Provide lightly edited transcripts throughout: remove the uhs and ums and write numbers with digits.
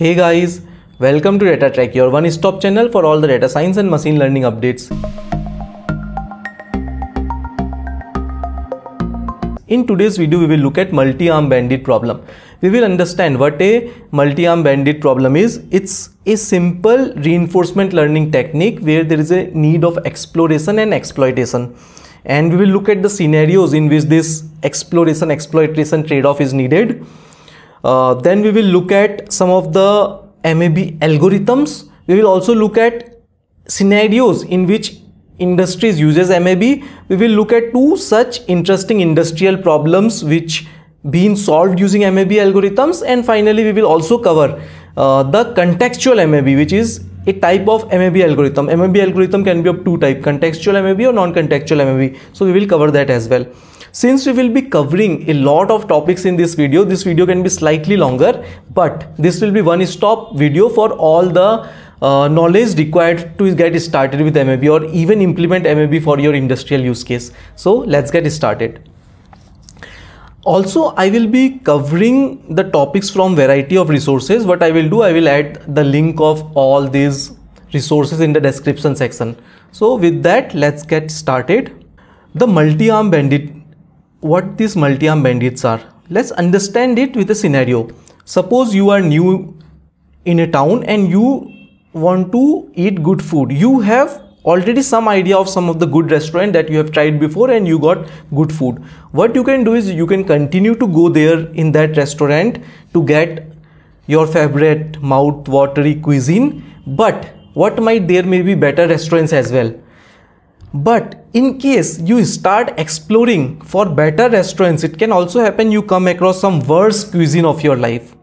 Hey guys, welcome to DataTrek, your one-stop channel for all the data science and machine learning updates. In today's video, we will look at multi-arm bandit problem. We will understand what a multi-arm bandit problem is. It's a simple reinforcement learning technique where there is a need of exploration and exploitation. And we will look at the scenarios in which this exploration-exploitation trade-off is needed. Then we will look at some of the MAB algorithms. We will also look at scenarios in which industries uses MAB. We will look at two such interesting industrial problems which been solved using MAB algorithms, and finally we will also cover the contextual MAB, which is a type of MAB algorithm. MAB algorithm can be of two types, contextual MAB or non-contextual MAB. So we will cover that as well. Since we will be covering a lot of topics in this video can be slightly longer, but this will be one-stop video for all the knowledge required to get started with MAB or even implement MAB for your industrial use case. So let's get started. Also, I will be covering the topics from variety of resources. What I will do, I will add the link of all these resources in the description section. So with that, let's get started. The multi-arm bandit. What these multi-arm bandits are? Let's understand it with a scenario. Suppose you are new in a town and you want to eat good food. You have already some idea of some of the good restaurant that you have tried before and you got good food. What you can do is you can continue to go there in that restaurant to get your favorite mouth-watery cuisine, but there may be better restaurants as well. But in case you start exploring for better restaurants, it can also happen you come across some worse cuisine of your life.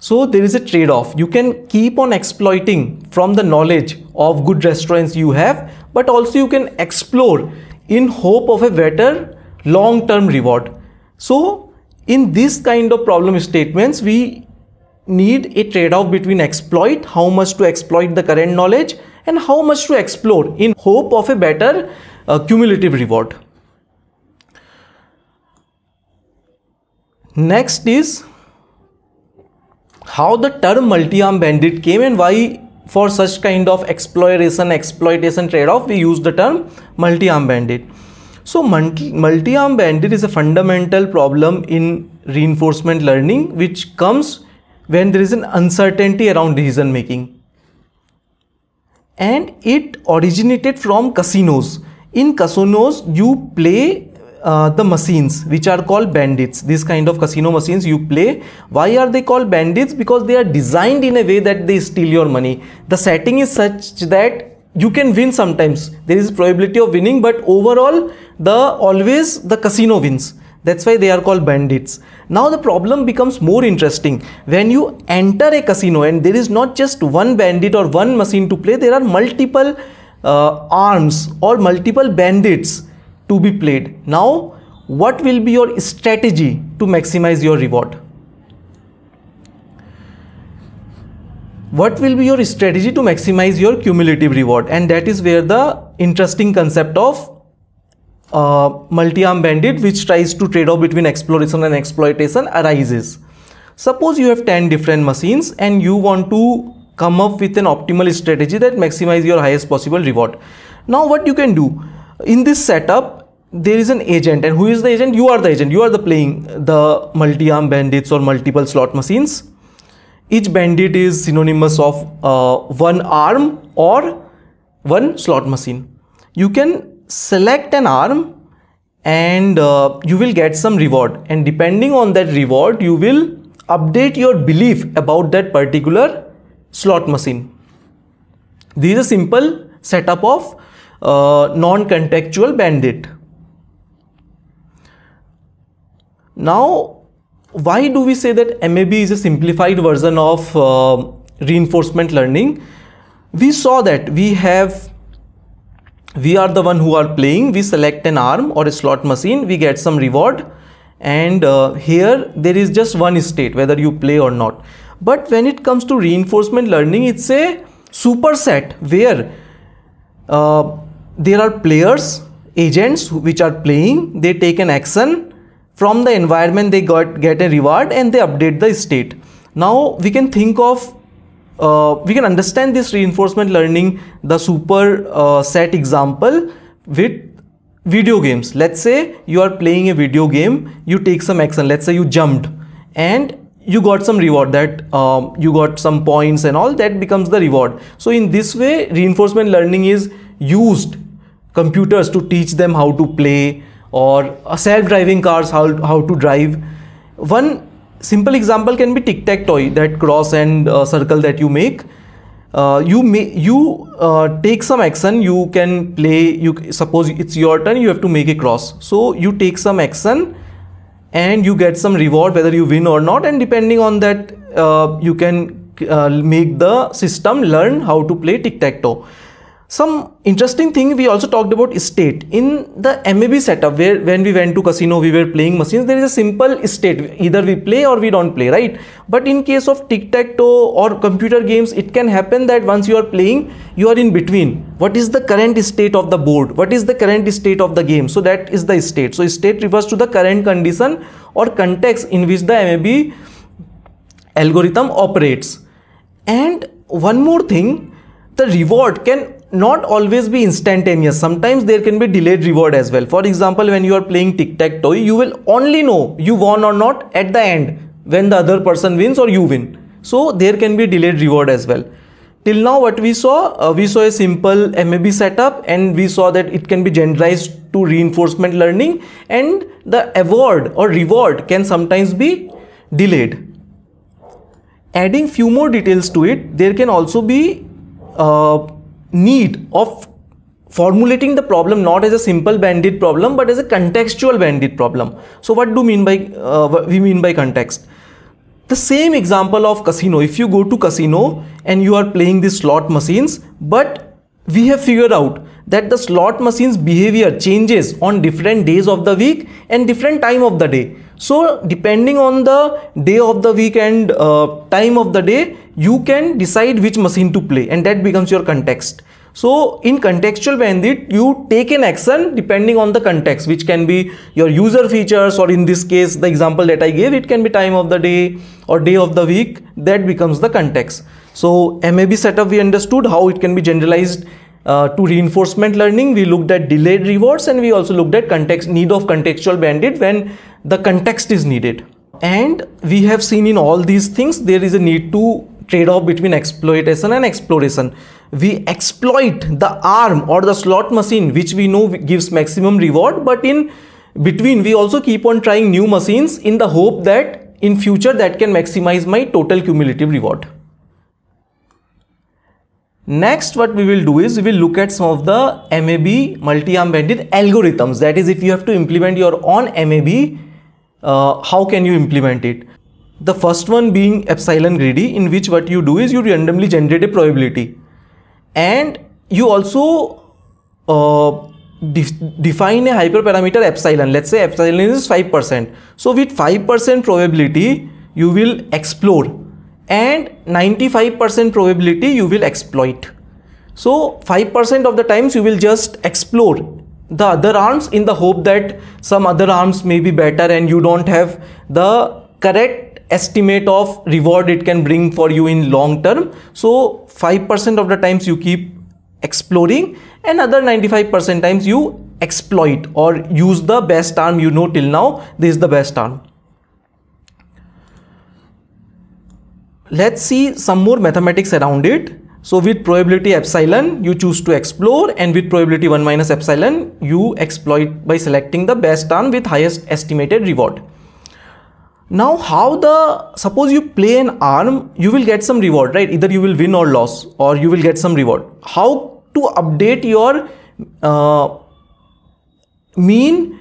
So there is a trade-off. You can keep on exploiting from the knowledge of good restaurants you have, but also you can explore in hope of a better long-term reward. So in this kind of problem statements, we need a trade-off between exploit, how much to exploit the current knowledge, and how much to explore in hope of a better cumulative reward. Next is how the term multi-arm bandit came and why for such kind of exploitation trade-off we use the term multi-arm bandit. So multi-arm bandit is a fundamental problem in reinforcement learning which comes when there is an uncertainty around decision making. And it originated from casinos. In casinos, you play the machines which are called bandits. This kind of casino machines you play. Why are they called bandits? Because they are designed in a way that they steal your money. The setting is such that you can win sometimes. There is probability of winning, but overall, always the casino wins. That's why they are called bandits. Now the problem becomes more interesting. When you enter a casino and there is not just one bandit or one machine to play, there are multiple arms or multiple bandits to be played. Now, what will be your strategy to maximize your reward? What will be your strategy to maximize your cumulative reward? And that is where the interesting concept of multi-arm bandit, which tries to trade off between exploration and exploitation, arises. Suppose you have 10 different machines and you want to come up with an optimal strategy that maximizes your highest possible reward. Now what you can do in this setup, there is an agent, and who is the agent? You are the agent. You are playing the multi-arm bandits or multiple slot machines. Each bandit is synonymous of one arm or one slot machine. You can select an arm and you will get some reward, and depending on that reward you will update your belief about that particular slot machine. This is a simple setup of non-contextual bandit. Now why do we say that MAB is a simplified version of reinforcement learning? We saw that we are the one who are playing, we select an arm or a slot machine, we get some reward, and here there is just one state whether you play or not. But when it comes to reinforcement learning, it's a superset where there are players, agents which are playing, they take an action from the environment, they get a reward and they update the state. Now we can think of we can understand this reinforcement learning, the super set example with video games. Let's say you are playing a video game, you take some action, let's say you jumped and you got some reward, that you got some points and all, that becomes the reward. So in this way reinforcement learning is used, computers to teach them how to play, or self-driving cars how to drive. One simple example can be tic-tac-toe, that cross and circle that you make. You take some action, you can play, suppose it's your turn, you have to make a cross. So you take some action and you get some reward, whether you win or not, and depending on that you can make the system learn how to play tic-tac-toe. Some interesting thing, we also talked about state. In the MAB setup, where when we went to casino, we were playing machines, there is a simple state, either we play or we don't play, right? But in case of tic-tac-toe or computer games, it can happen that once you are playing, you are in between. What is the current state of the board? What is the current state of the game? So that is the state. So state refers to the current condition or context in which the MAB algorithm operates. And one more thing, the reward can not always be instantaneous. Sometimes there can be delayed reward as well. For example, when you are playing tic-tac-toe, you will only know you won or not at the end, when the other person wins or you win. So there can be delayed reward as well. Till now what we saw a simple MAB setup, and we saw that it can be generalized to reinforcement learning, and the award or reward can sometimes be delayed. Adding few more details to it, there can also be need of formulating the problem not as a simple bandit problem but as a contextual bandit problem. So what do we mean by context? The same example of casino, if you go to casino and you are playing the slot machines, but we have figured out that the slot machines behavior changes on different days of the week and different time of the day. So depending on the day of the week and time of the day, you can decide which machine to play, and that becomes your context. So in contextual bandit, you take an action depending on the context, which can be your user features, or in this case the example that I gave, it can be time of the day or day of the week. That becomes the context. So MAB setup, we understood how it can be generalized to reinforcement learning. We looked at delayed rewards, and we also looked at context, need of contextual bandit when the context is needed. And we have seen in all these things there is a need to trade-off between exploitation and exploration. We exploit the arm or the slot machine which we know gives maximum reward, but in between we also keep on trying new machines in the hope that in future that can maximize my total cumulative reward. Next what we will do is we will look at some of the MAB multi-arm bandit algorithms, that is, if you have to implement your own MAB, how can you implement it? The first one being epsilon greedy, in which what you do is you randomly generate a probability, and you also define a hyperparameter epsilon. Let's say epsilon is 5%. So with 5% probability you will explore, and 95% probability you will exploit. So 5% of the times you will just explore the other arms in the hope that some other arms may be better and you don't have the correct estimate of reward it can bring for you in long term. So 5% of the times you keep exploring, and other 95% times you exploit or use the best arm. You know till now this is the best arm. Let's see some more mathematics around it. So with probability epsilon you choose to explore, and with probability 1 minus epsilon you exploit by selecting the best arm with highest estimated reward. Now how the, suppose you play an arm, you will get some reward, right? Either you will win or lose, or you will get some reward. How to update your mean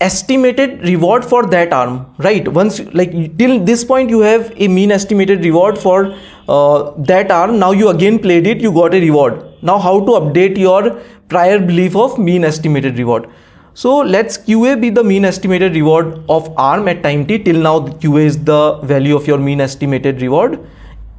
estimated reward for that arm, right? Once, like till this point you have a mean estimated reward for that arm. Now you again played it, you got a reward. Now how to update your prior belief of mean estimated reward? So let's QA be the mean estimated reward of arm at time t. Till now QA is the value of your mean estimated reward.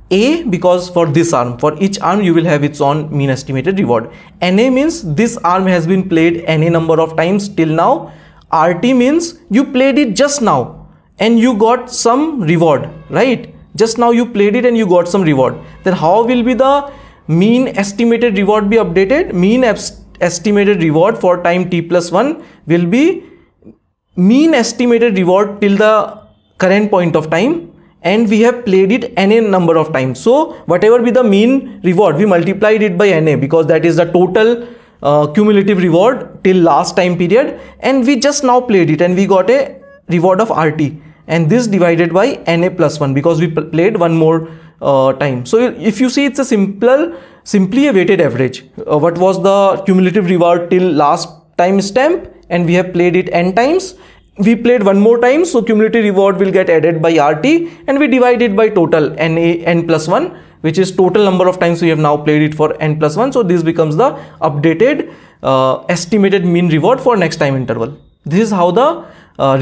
A, because for this arm, for each arm you will have its own mean estimated reward. NA means this arm has been played NA number of times till now. RT means you played it just now and you got some reward, right? Just now you played it and you got some reward. Then how will be the mean estimated reward be updated? Mean estimated reward for time t plus 1 will be mean estimated reward till the current point of time, and we have played it NA number of times. So whatever be the mean reward, we multiplied it by NA because that is the total cumulative reward till last time period, and we just now played it and we got a reward of RT, and this divided by NA plus 1 because we played one more time. So if you see, it's a simply a weighted average. What was the cumulative reward till last time stamp, and we have played it n times. We played one more time, so cumulative reward will get added by RT, and we divide it by total n plus 1, which is total number of times we have now played it for n plus 1. So this becomes the updated estimated mean reward for next time interval. This is how the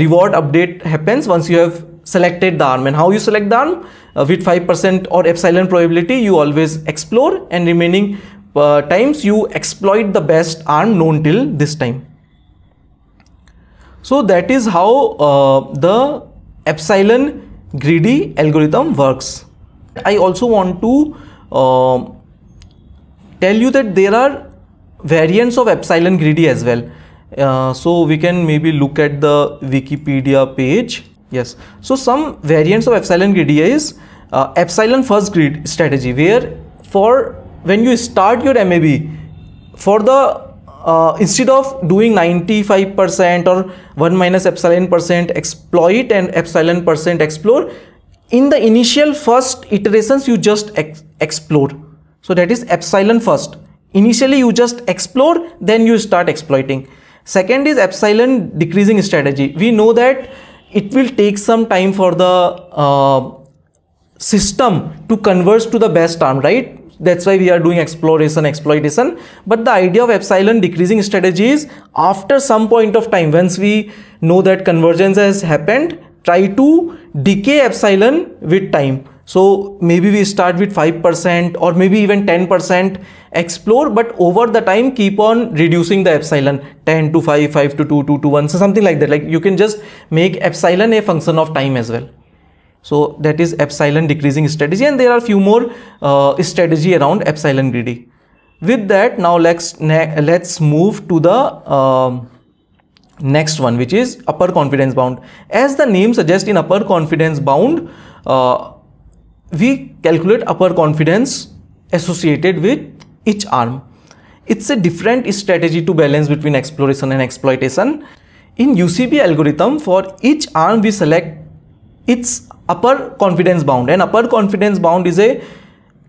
reward update happens once you have selected the arm. And how you select the arm? With 5% or epsilon probability you always explore, and remaining times you exploit the best arm known till this time. So that is how the epsilon greedy algorithm works. I also want to tell you that there are variants of epsilon greedy as well. So we can maybe look at the Wikipedia page. Yes, so some variants of epsilon greedy is epsilon first greed strategy, where for when you start your MAB, for the instead of doing 95% or 1 minus epsilon percent exploit and epsilon percent explore, in the initial first iterations you just explore. So that is epsilon first. Initially you just explore, then you start exploiting. Second is epsilon decreasing strategy. We know that it will take some time for the system to converge to the best arm, right? That's why we are doing exploitation. But the idea of epsilon decreasing strategy is, after some point of time, once we know that convergence has happened, try to decay epsilon with time. So maybe we start with 5% or maybe even 10% explore, but over the time keep on reducing the epsilon, 10 to 5, 5 to 2, 2 to 1, so something like that. Like you can just make epsilon a function of time as well. So that is epsilon decreasing strategy, and there are few more strategy around epsilon greedy. With that, now let's move to the next one, which is upper confidence bound. As the name suggests, in upper confidence bound we calculate upper confidence associated with each arm. It's a different strategy to balance between exploration and exploitation. In UCB algorithm, for each arm we select its upper confidence bound, and upper confidence bound is a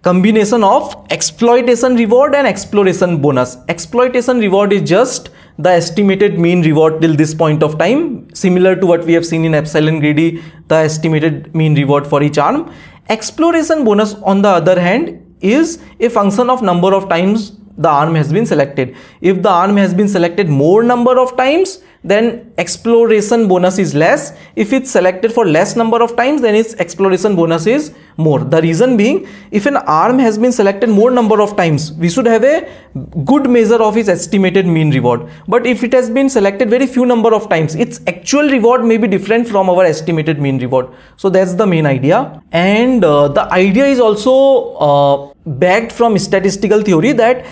combination of exploitation reward and exploration bonus. Exploitation reward is just the estimated mean reward till this point of time, similar to what we have seen in epsilon greedy, the estimated mean reward for each arm. Exploration bonus, on the other hand, is a function of number of times the arm has been selected. If the arm has been selected more number of times, then exploration bonus is less. If it's selected for less number of times, then its exploration bonus is more. The reason being, if an arm has been selected more number of times, we should have a good measure of its estimated mean reward. But if it has been selected very few number of times, its actual reward may be different from our estimated mean reward. So that's the main idea. And the idea is also backed from statistical theory that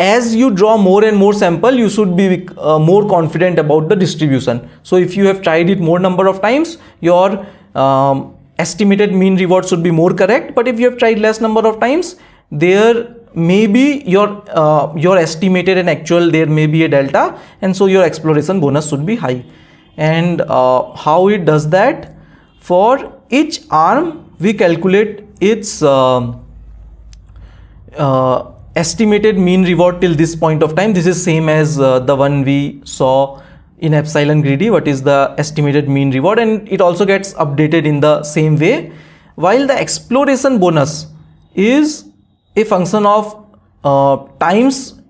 as you draw more and more sample, you should be more confident about the distribution. So if you have tried it more number of times, your estimated mean reward should be more correct. But if you have tried less number of times, there may be your estimated and actual, there may be a delta, and so your exploration bonus should be high. And how it does that? For each arm we calculate its estimated mean reward till this point of time. This is same as the one we saw in epsilon greedy, what is the estimated mean reward, and it also gets updated in the same way. While the exploration bonus is a function of times,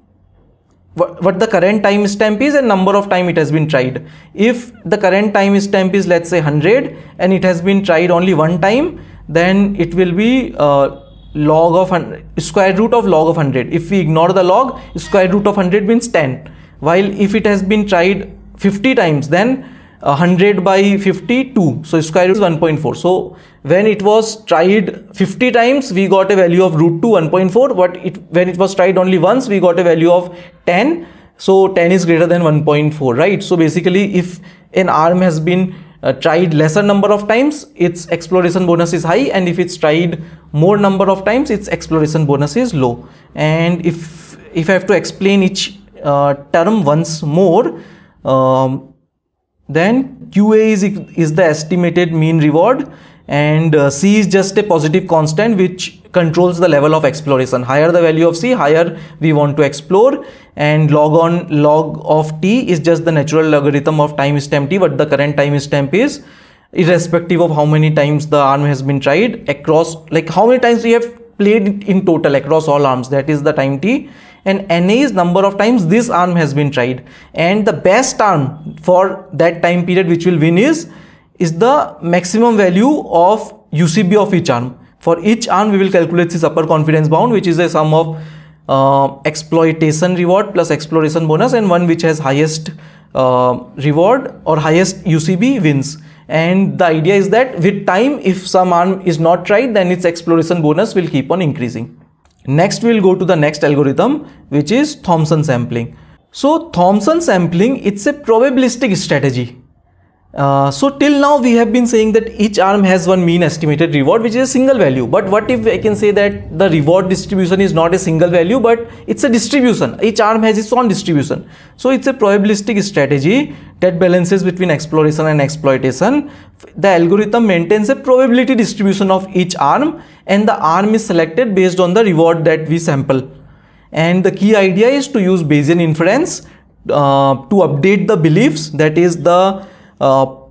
what the current time stamp is and number of time it has been tried. If the current time stamp is, let's say, 100, and it has been tried only one time, then it will be log of 100, square root of log of 100. If we ignore the log, square root of 100 means 10. While if it has been tried 50 times, then 100 by 52, so square root is 1.4. So when it was tried 50 times, we got a value of root 2, 1.4, but when it was tried only once, we got a value of 10. So 10 is greater than 1.4, right? So basically, if an arm has been tried lesser number of times, its exploration bonus is high, and if it's tried more number of times, its exploration bonus is low. And if I have to explain each term once more, then QA is the estimated mean reward, and C is just a positive constant which controls the level of exploration. Higher the value of C, higher we want to explore, and log of T is just the natural logarithm of timestamp T, but the current timestamp is irrespective of how many times the arm has been tried across, like how many times we have played in total across all arms, that is the time T. And NA is number of times this arm has been tried, and the best arm for that time period which will win is the maximum value of UCB of each arm. For each arm we will calculate this upper confidence bound, which is a sum of exploitation reward plus exploration bonus, and one which has highest reward or highest UCB wins. And the idea is that with time, if some arm is not tried, then its exploration bonus will keep on increasing. Next we will go to the next algorithm, which is Thompson sampling. So Thompson sampling, it's a probabilistic strategy. So till now we have been saying that each arm has one mean estimated reward, which is a single value. But what if I can say that the reward distribution is not a single value, but it's a distribution? Each arm has its own distribution. So it's a probabilistic strategy that balances between exploration and exploitation. The algorithm maintains a probability distribution of each arm, and the arm is selected based on the reward that we sample. And the key idea is to use Bayesian inference to update the beliefs, that is the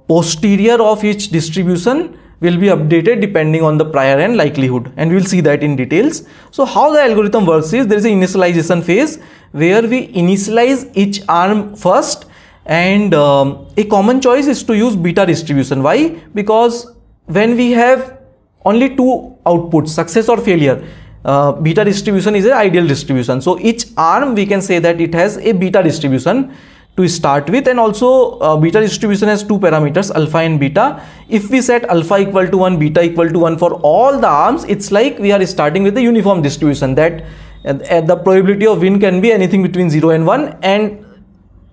posterior of each distribution will be updated depending on the prior and likelihood, and we will see that in details. So how the algorithm works is, there is an initialization phase where we initialize each arm first, and a common choice is to use beta distribution. Why? Because when we have only two outputs, success or failure, beta distribution is an ideal distribution. So each arm we can say that it has a beta distribution to start with, and also beta distribution has two parameters, alpha and beta. If we set alpha equal to 1, beta equal to 1 for all the arms, it's like we are starting with a uniform distribution, that the probability of win can be anything between 0 and 1, and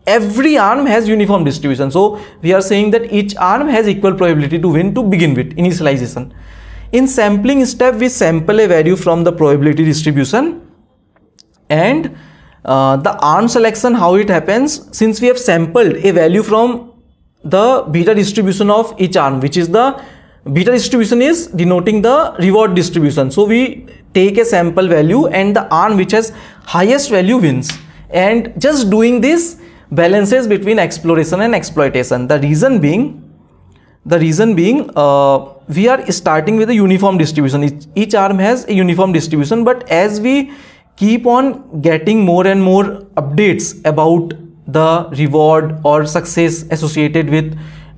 every arm has uniform distribution. So we are saying that each arm has equal probability to win to begin with, initialization. In sampling step, we sample a value from the probability distribution, and the arm selection, how it happens, since we have sampled a value from the beta distribution of each arm, which is the beta distribution is denoting the reward distribution. So we take a sample value, and the arm which has highest value wins. And just doing this balances between exploration and exploitation. The reason being, we are starting with a uniform distribution. Each arm has a uniform distribution, but as we keep on getting more and more updates about the reward or success associated with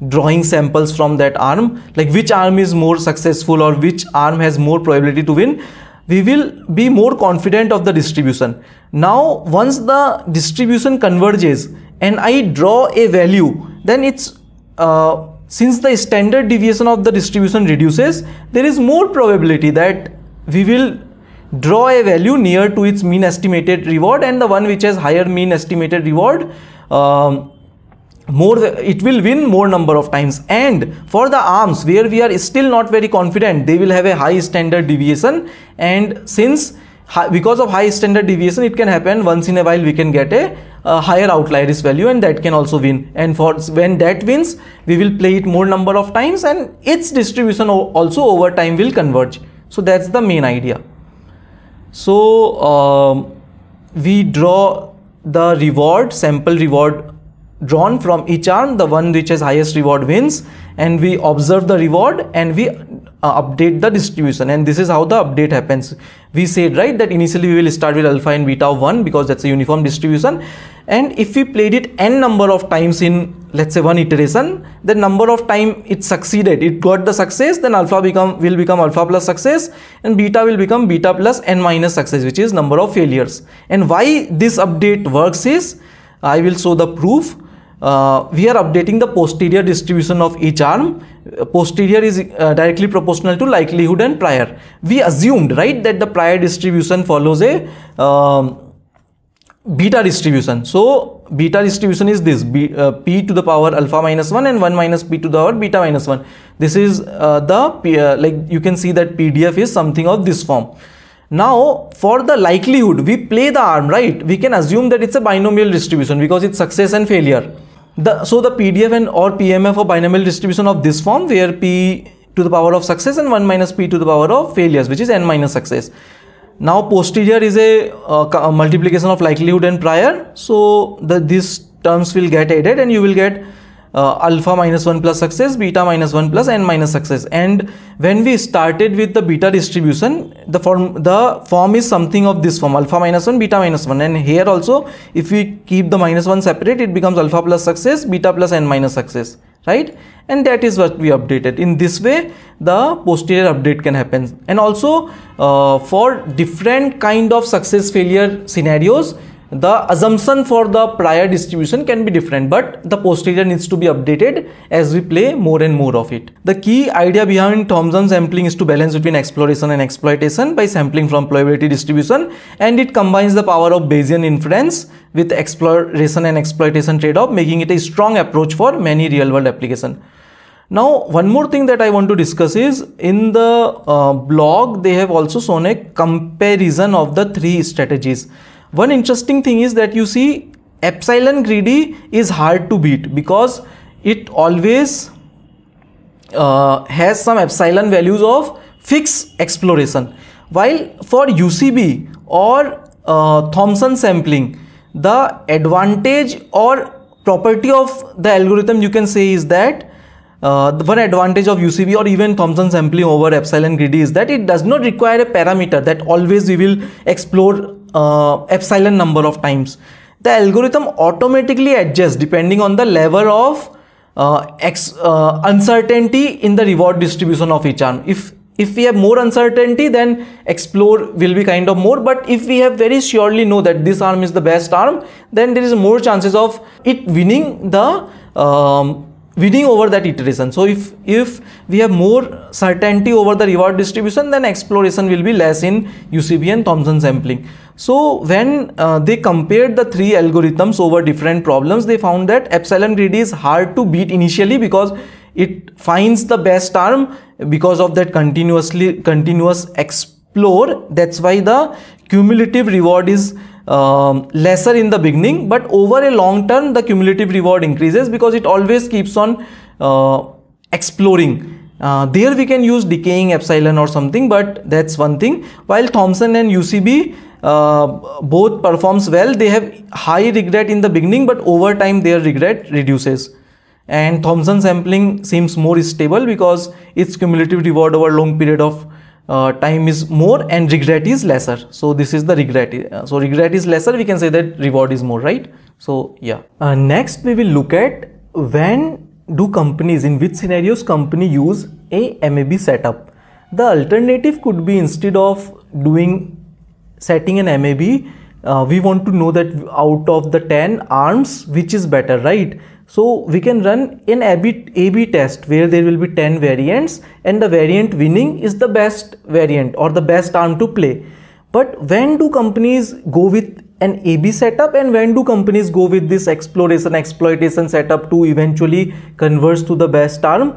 drawing samples from that arm, like which arm is more successful or which arm has more probability to win, we will be more confident of the distribution. Now, once the distribution converges and I draw a value, then it's since the standard deviation of the distribution reduces, there is more probability that we will draw a value near to its mean estimated reward, and the one which has higher mean estimated reward, it will win more number of times. And for the arms where we are still not very confident, they will have a high standard deviation, and since because of high standard deviation, it can happen once in a while we can get a higher outlier value, and that can also win. And for when that wins, we will play it more number of times, and its distribution also over time will converge. So that's the main idea. So we draw the reward, sample reward drawn from each arm, the one which has highest reward wins, and we observe the reward, and we update the distribution. And this is how the update happens. We said, right, that initially we will start with alpha and beta of 1 because that's a uniform distribution, and if we played it n number of times in, let's say, one iteration, the number of time it succeeded, it got the success, then alpha will become alpha plus success, and beta will become beta plus n minus success, which is number of failures. And why this update works is, I will show the proof. we are updating the posterior distribution of each arm. Posterior is directly proportional to likelihood and prior. We assumed, right, that the prior distribution follows a beta distribution. So beta distribution is this p to the power alpha minus 1 and 1 minus p to the power beta minus 1. This is like you can see that PDF is something of this form. Now for the likelihood, we play the arm, right? We can assume that it's a binomial distribution because it's success and failure. So the PDF and or PMF or binomial distribution of this form, where p to the power of success and 1 minus p to the power of failures, which is n minus success. Now posterior is a multiplication of likelihood and prior, so these terms will get added and you will get alpha minus 1 plus success, beta minus 1 plus n minus success. And when we started with the beta distribution, the form is something of this form, alpha minus 1 beta minus 1, and here also if we keep the minus 1 separate, it becomes alpha plus success, beta plus n minus success, right? And that is what we updated. In this way the posterior update can happen. And also for different kind of success failure scenarios, the assumption for the prior distribution can be different, but the posterior needs to be updated as we play more and more of it. The key idea behind Thompson sampling is to balance between exploration and exploitation by sampling from probability distribution, and it combines the power of Bayesian inference with exploration and exploitation trade-off, making it a strong approach for many real-world applications. Now one more thing that I want to discuss is, in the blog they have also shown a comparison of the three strategies. One interesting thing is that you see epsilon greedy is hard to beat because it always has some epsilon values of fixed exploration, while for UCB or Thompson sampling, the advantage or property of the algorithm you can say is that the one advantage of UCB or even Thompson sampling over epsilon greedy is that it does not require a parameter that always we will explore epsilon number of times. The algorithm automatically adjusts depending on the level of uncertainty in the reward distribution of each arm. If we have more uncertainty, then explore will be kind of more, but if we have very surely know that this arm is the best arm, then there is more chances of it winning the winning over that iteration. So if we have more certainty over the reward distribution, then exploration will be less in UCB and Thompson sampling. So when they compared the three algorithms over different problems, they found that epsilon greedy is hard to beat initially because it finds the best arm because of that continuous explore. That's why the cumulative reward is lesser in the beginning, but over a long term the cumulative reward increases because it always keeps on exploring. There we can use decaying epsilon or something, but that's one thing. While Thompson and UCB both performs well, they have high regret in the beginning, but over time their regret reduces. And Thompson sampling seems more stable because its cumulative reward over long period of time is more and regret is lesser. So this is the regret. So regret is lesser, we can say that reward is more, right? So yeah. Next we will look at in which scenarios companies use a MAB setup. The alternative could be, instead of setting an MAB, we want to know that out of the 10 arms which is better, right? So we can run an A/B test where there will be 10 variants and the variant winning is the best variant or the best arm to play. But when do companies go with an A/B setup and when do companies go with this exploration exploitation setup to eventually converge to the best arm?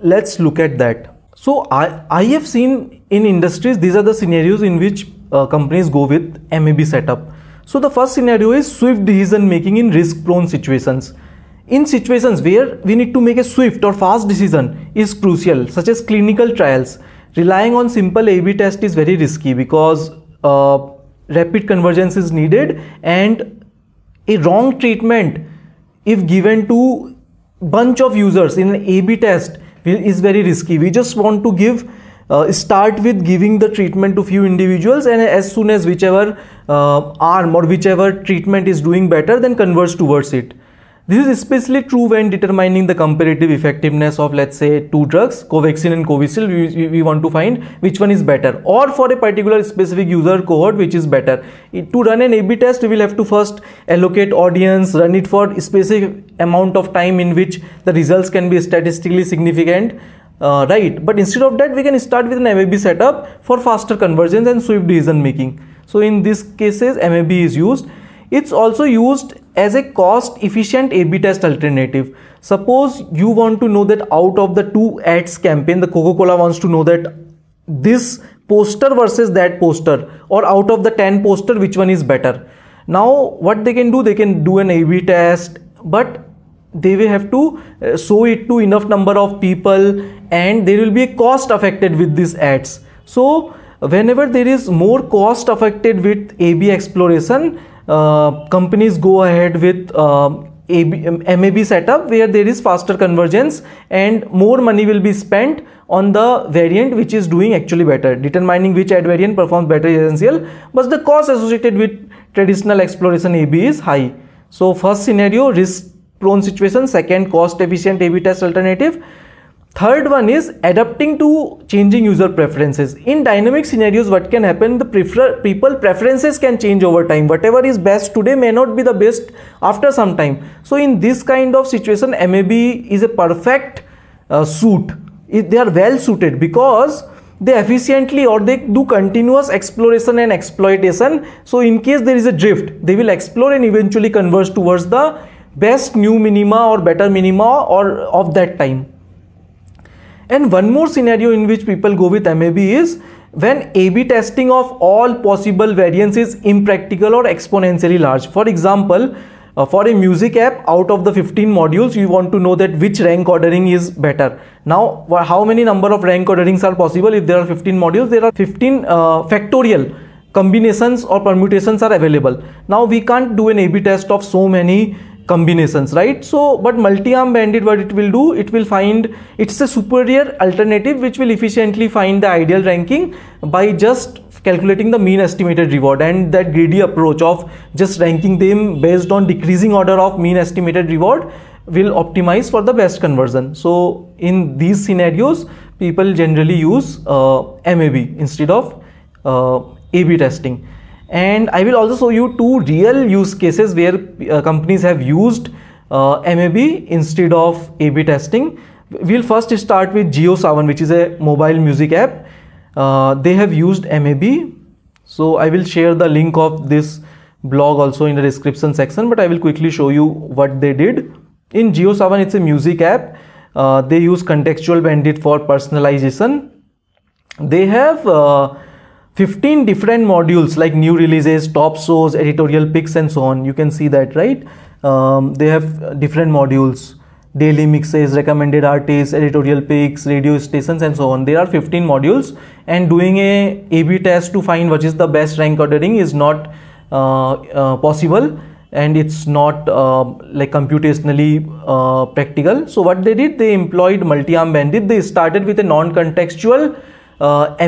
Let's look at that. So I have seen in industries these are the scenarios in which companies go with MAB setup. So the first scenario is swift decision making in risk prone situations. In situations where we need to make a swift or fast decision is crucial, such as clinical trials, relying on simple A/B test is very risky because rapid convergence is needed, and a wrong treatment if given to bunch of users in an A/B test is very risky. We just want to start with giving the treatment to few individuals, and as soon as whichever arm or whichever treatment is doing better, then converge towards it. This is especially true when determining the comparative effectiveness of, let's say, two drugs, Covaxin and Covishield. We want to find which one is better, or for a particular specific user cohort which is better. To run an A/B test, we will have to first allocate audience, run it for a specific amount of time in which the results can be statistically significant. Right, but instead of that, we can start with an MAB setup for faster convergence and swift decision making. So in these cases, MAB is used. It's also used as a cost-efficient A/B test alternative. Suppose you want to know that out of the two ads campaign, the Coca-Cola wants to know that this poster versus that poster, or out of the 10 poster, which one is better. Now, what they can do an A/B test, but they will have to show it to enough number of people, and there will be a cost affected with these ads. So whenever there is more cost affected with A/B exploration, companies go ahead with MAB setup where there is faster convergence and more money will be spent on the variant which is doing actually better. Determining which ad variant performs better is essential, but the cost associated with traditional exploration A/B is high. So first scenario, risk prone situation. Second, cost efficient A/B test alternative. Third one is adapting to changing user preferences. In dynamic scenarios, what can happen, the people preferences can change over time. Whatever is best today may not be the best after some time. So in this kind of situation, MAB is a perfect suit. They are well suited because they efficiently, or they do continuous exploration and exploitation. So in case there is a drift, they will explore and eventually converge towards the best new minima or better minima or of that time. And one more scenario in which people go with MAB is when A/B testing of all possible variants is impractical or exponentially large. For example, for a music app, out of the 15 modules, you want to know that which rank ordering is better. Now, how many number of rank orderings are possible? If there are 15 modules, there are 15 factorial combinations or permutations are available. Now, we can't do an A/B test of so many combinations, right? So, but multi-arm bandit, what it will do, it will find, it's a superior alternative which will efficiently find the ideal ranking by just calculating the mean estimated reward, and that greedy approach of just ranking them based on decreasing order of mean estimated reward will optimize for the best conversion. So in these scenarios, people generally use MAB instead of A/B testing. And I will also show you two real use cases where companies have used MAB instead of A/B testing. We'll first start with Jio Saavn, which is a mobile music app. They have used MAB. So I will share the link of this blog also in the description section, but I will quickly show you what they did. In Jio Saavn, it's a music app. They use contextual bandit for personalization. They have 15 different modules like new releases, top shows, editorial picks, and so on. You can see that, right? They have different modules, daily mixes, recommended artists, editorial picks, radio stations, and so on. There are 15 modules, and doing a A/B test to find what is the best rank ordering is not possible, and it's not like computationally practical. So what they did, they employed multi-arm bandit. They started with a non-contextual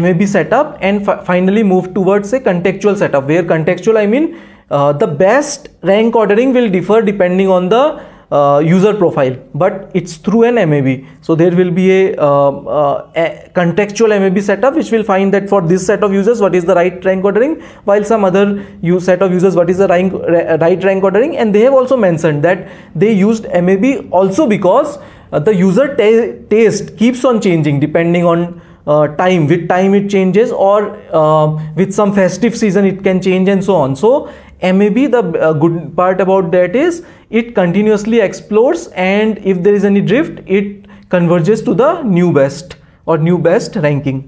MAB setup and finally moved towards a contextual setup, where contextual, I mean the best rank ordering will differ depending on the user profile, but it's through an MAB. So there will be a contextual MAB setup which will find that for this set of users what is the right rank ordering, while some other set of users what is the right rank ordering. And they have also mentioned that they used MAB also because the user taste keeps on changing depending on time. With time it changes, or with some festive season it can change, and so on. So MAB, the good part about that is it continuously explores, and if there is any drift, it converges to the new best or new best ranking.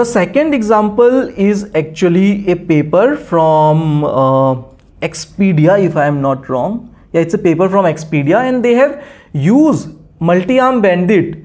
The second example is actually a paper from Expedia, if I am not wrong. Yeah, it's a paper from Expedia, and they have used multi-arm bandit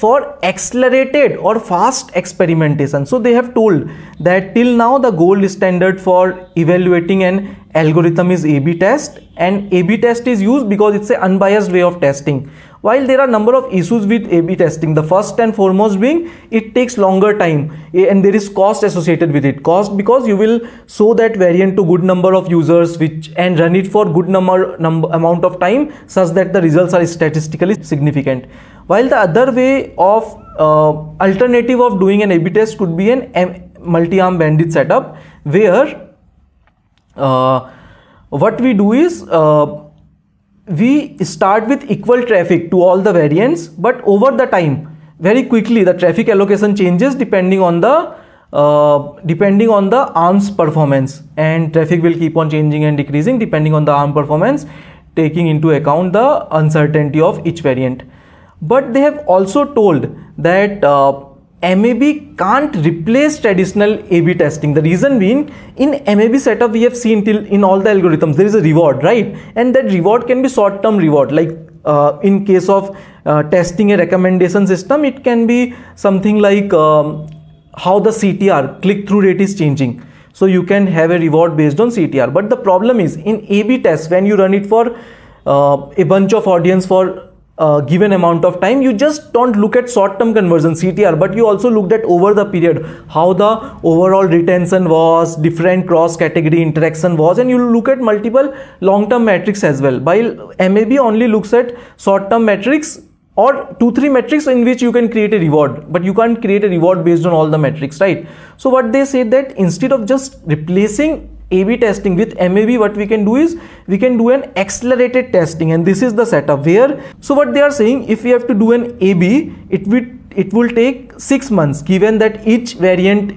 for accelerated or fast experimentation. So they have told that till now the gold standard for evaluating an algorithm is A/B test, and A/B test is used because it's an unbiased way of testing. While there are a number of issues with A/B testing, the first and foremost being it takes longer time and there is cost associated with it. Cost because you will show that variant to good number of users which and run it for good amount of time such that the results are statistically significant. While the other way of alternative of doing an A/B test could be an multi-arm bandit setup where what we do is we start with equal traffic to all the variants, but over the time very quickly the traffic allocation changes depending on the arm's performance, and traffic will keep on changing and decreasing depending on the arm performance, taking into account the uncertainty of each variant. But they have also told that MAB can't replace traditional A/B testing. The reason being, in MAB setup we have seen till in all the algorithms there is a reward, right? And that reward can be short-term reward, like in case of testing a recommendation system, it can be something like how the CTR, click-through rate, is changing. So you can have a reward based on CTR. But the problem is in A/B tests, when you run it for a bunch of audience for given amount of time, you just don't look at short-term conversion CTR, but you also looked at over the period how the overall retention was, different cross-category interaction was, and you look at multiple long-term metrics as well. While MAB only looks at short-term metrics or 2-3 metrics in which you can create a reward, but you can't create a reward based on all the metrics, right? So what they said that instead of just replacing A/B testing with MAB, what we can do is we can do an accelerated testing, and this is the setup where, so what they are saying, if we have to do an A/B, it will take 6 months given that each variant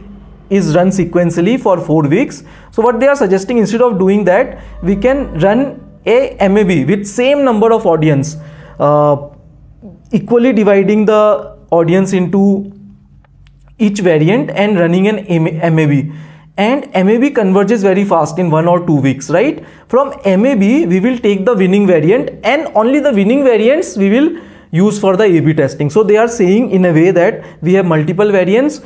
is run sequentially for 4 weeks. So what they are suggesting, instead of doing that, we can run a MAB with same number of audience, equally dividing the audience into each variant and running an MAB. And MAB converges very fast in 1 or 2 weeks, right? From MAB we will take the winning variant, and only the winning variants we will use for the A/B testing. So they are saying in a way that we have multiple variants,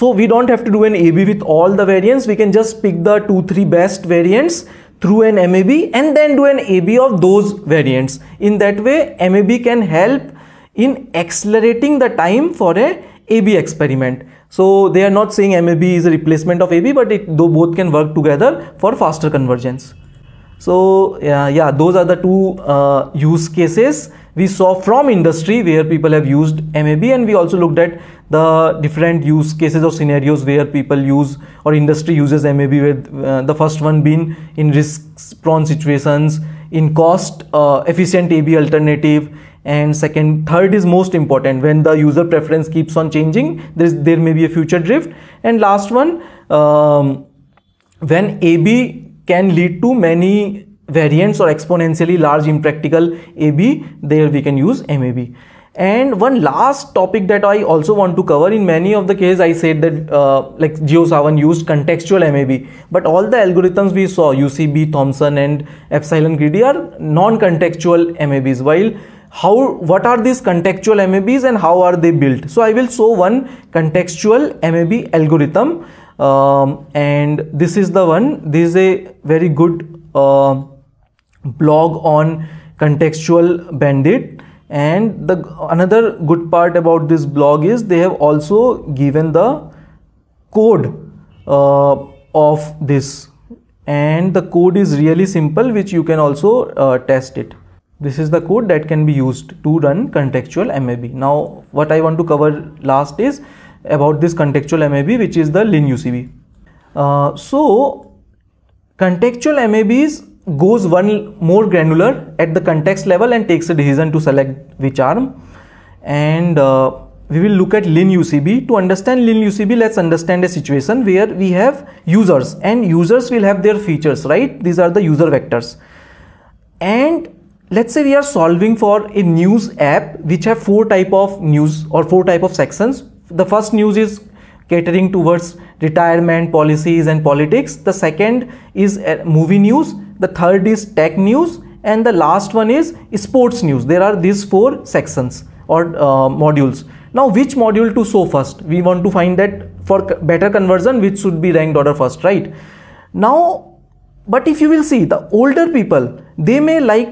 so we don't have to do an A/B with all the variants. We can just pick the 2-3 best variants through an MAB and then do an A/B of those variants. In that way MAB can help in accelerating the time for a A/B experiment. So they are not saying MAB is a replacement of A/B, but though both can work together for faster convergence. So yeah, those are the two use cases we saw from industry where people have used MAB, and we also looked at the different use cases or scenarios where people use or industry uses MAB, with the first one being in risk-prone situations, in cost-efficient A/B alternative, and third is most important, when the user preference keeps on changing, there may be a future drift, and last one, when A/B can lead to many variants or exponentially large impractical A/B, there we can use MAB. And one last topic that I also want to cover, in many of the cases I said that like Jio Saavn used contextual MAB, but all the algorithms we saw, UCB, Thompson and epsilon greedy, are non-contextual MABs. While what are these contextual MABs and how are they built? So I will show one contextual MAB algorithm, and this is the one. This is a very good blog on contextual bandit, and the another good part about this blog is they have also given the code of this, and the code is really simple, which you can also test it. This is the code that can be used to run contextual MAB. Now what I want to cover last is about this contextual MAB, which is the LinUCB. So contextual MABs goes one more granular at the context level and takes a decision to select which arm. And we will look at LinUCB. To understand LinUCB, let's understand a situation where we have users, and users will have their features, right? These are the user vectors. And let's say we are solving for a news app which have 4 type of sections. The first news is catering towards retirement, policies and politics. The second is movie news. The third is tech news, and the last one is sports news. There are these 4 sections or modules. Now which module to show first? We want to find that for better conversion which should be ranked order first, right? Now, but if you will see, the older people, they may like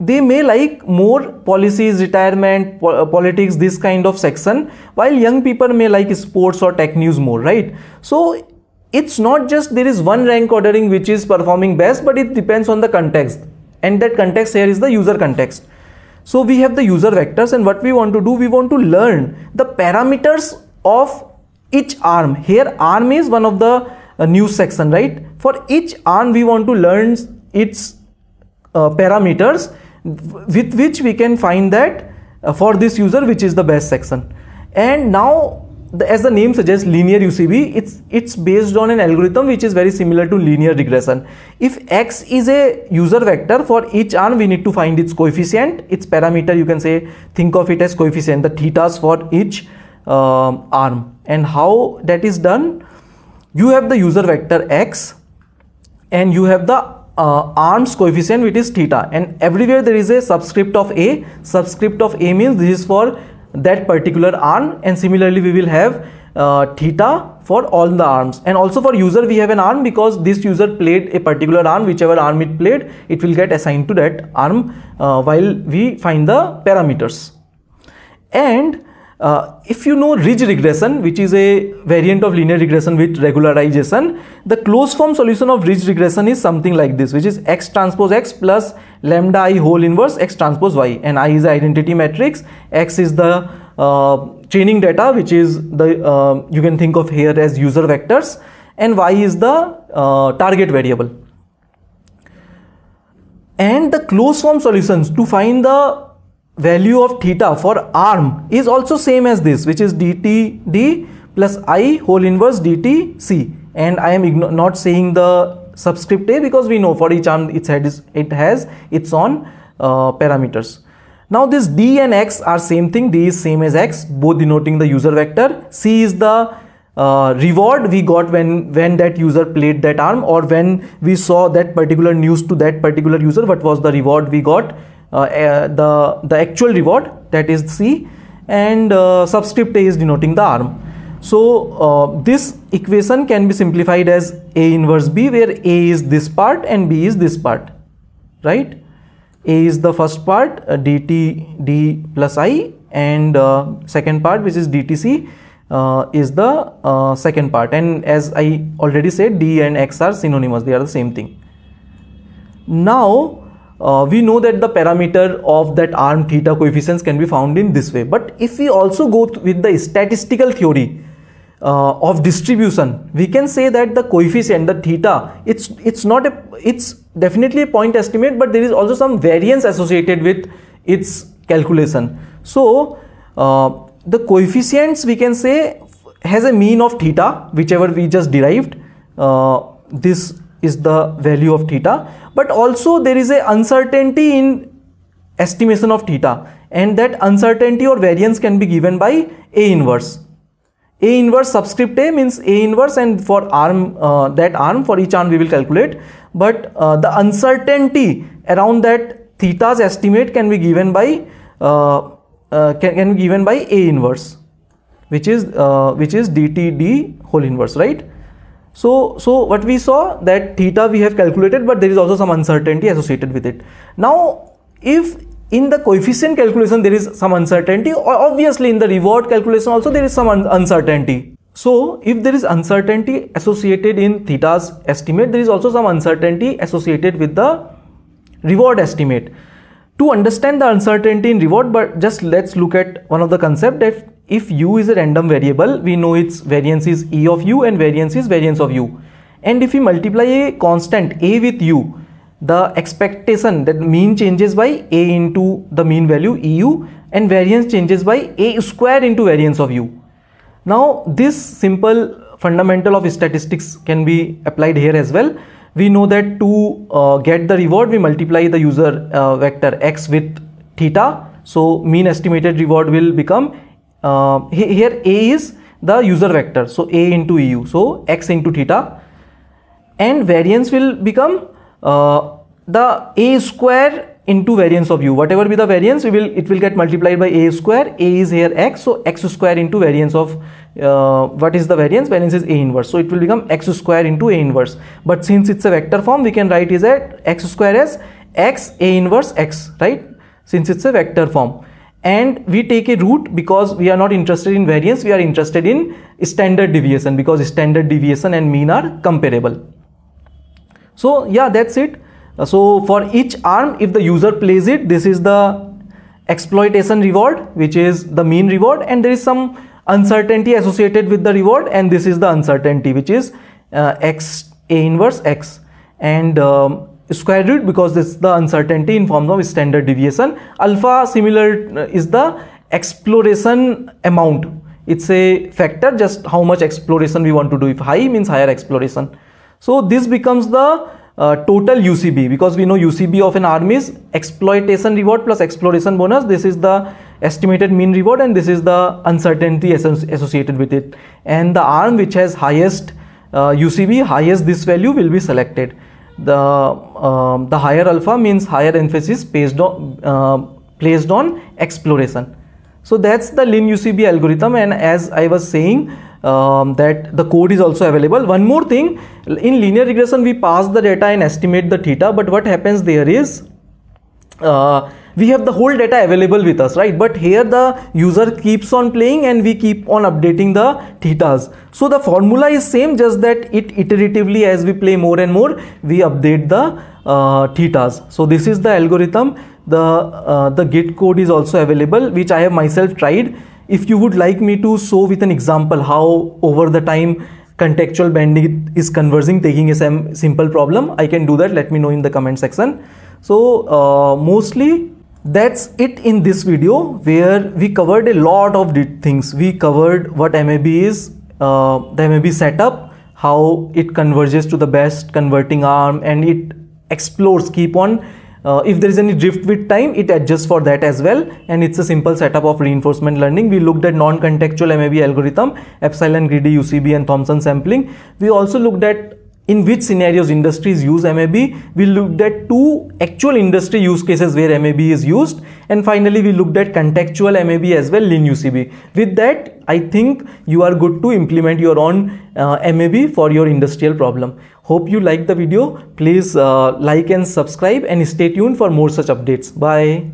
they may like more policies, retirement, politics, this kind of section, while young people may like sports or tech news more, right? So it's not just there is one rank ordering which is performing best, but it depends on the context, and that context here is the user context. So we have the user vectors, and what we want to do, we want to learn the parameters of each arm. Here arm is one of the news section, right? For each arm we want to learn its parameters with which we can find that for this user which is the best section. And now as the name suggests, linear UCB, it's based on an algorithm which is very similar to linear regression. If X is a user vector, for each arm we need to find its coefficient, its parameter. You can say, think of it as coefficient, the thetas for each arm. And how that is done, you have the user vector X and you have the arm's coefficient which is theta, and everywhere there is a subscript of A. Subscript of A means this is for that particular arm, and similarly we will have theta for all the arms. And also for user we have an arm, because this user played a particular arm, whichever arm it played, it will get assigned to that arm while we find the parameters. And if you know ridge regression, which is a variant of linear regression with regularization, the closed form solution of ridge regression is something like this, which is X transpose X plus lambda I whole inverse X transpose Y, and I is the identity matrix, X is the training data, which is the you can think of here as user vectors, and Y is the target variable. And the closed form solutions to find the value of theta for arm is also same as this, which is dtd plus I whole inverse dtc, and I am not saying the subscript A because we know for each arm it has its own parameters. Now this D and X are same thing. D is same as X, both denoting the user vector. C is the reward we got when that user played that arm, or when we saw that particular news to that particular user, what was the reward we got. The actual reward, that is C, and subscript A is denoting the arm. So this equation can be simplified as A inverse B, where A is this part and B is this part, right? A is the first part, dt D plus I, and second part, which is dtc, is the second part. And as I already said, D and X are synonymous, they are the same thing. Now we know that the parameter of that arm theta coefficients can be found in this way. But if we also go with the statistical theory of distribution, we can say that the coefficient, the theta, it's definitely a point estimate, but there is also some variance associated with its calculation. So the coefficients, we can say, has a mean of theta, whichever we just derived. This is the value of theta, but also there is an uncertainty in estimation of theta, and that uncertainty or variance can be given by A inverse. A inverse subscript A means A inverse, and for arm that arm, for each arm we will calculate, but the uncertainty around that theta's estimate can be given by can be given by A inverse, which is dtd whole inverse, right? So what we saw, that theta we have calculated, but there is also some uncertainty associated with it. Now if in the coefficient calculation there is some uncertainty, or obviously in the reward calculation also there is some uncertainty. So if there is uncertainty associated in theta's estimate, there is also some uncertainty associated with the reward estimate. To understand the uncertainty in reward, but just let's look at one of the concepts, that if U is a random variable, we know its variance is E of U and variance is variance of U. And if we multiply a constant A with U, the expectation that mean changes by A into the mean value EU, and variance changes by A square into variance of U. Now this simple fundamental of statistics can be applied here as well. We know that to get the reward, we multiply the user vector X with theta. So mean estimated reward will become here A is the user vector, so A into EU, so X into theta, and variance will become the A square into variance of U. Whatever be the variance, it will get multiplied by A square. A is here X, so X square into variance of what is the variance? Variance is A inverse, so it will become X square into A inverse. But since it's a vector form, we can write is at X square as x A inverse x, right, since it's a vector form, and we take a root because we are not interested in variance, we are interested in standard deviation, because standard deviation and mean are comparable. So yeah, that's it. So for each arm, if the user plays it, this is the exploitation reward, which is the mean reward, and there is some uncertainty associated with the reward, and this is the uncertainty, which is x A inverse x, and square root, because this is the uncertainty in form of standard deviation. Alpha, similar, is the exploration amount. It's a factor, just how much exploration we want to do. If high means higher exploration. So this becomes the total UCB, because we know UCB of an arm is exploitation reward plus exploration bonus. This is the estimated mean reward, and this is the uncertainty associated with it. And the arm which has highest UCB, highest this value, will be selected. The higher alpha means higher emphasis placed on exploration. So that's the LinUCB algorithm, and as I was saying, that the code is also available. One more thing, in linear regression we pass the data and estimate the theta, but what happens there is we have the whole data available with us, right? But here the user keeps on playing and we keep on updating the thetas. So the formula is same, just that it iteratively, as we play more and more, we update the thetas. So this is the algorithm. The Git code is also available, which I have myself tried. If you would like me to show with an example how over the time contextual bandit is converging, taking a simple problem, I can do that. Let me know in the comment section. So mostly that's it in this video, where we covered a lot of things. We covered what MAB is, the MAB setup, how it converges to the best converting arm, and it explores, keep on, if there is any drift with time, it adjusts for that as well, and it's a simple setup of reinforcement learning. We looked at non-contextual MAB algorithm, epsilon greedy, UCB, and Thompson sampling. We also looked at in which scenarios industries use MAB. We looked at two actual industry use cases where MAB is used, and finally we looked at contextual MAB as well, LinUCB. With that, I think you are good to implement your own MAB for your industrial problem. Hope you like the video. Please like and subscribe, and stay tuned for more such updates. Bye.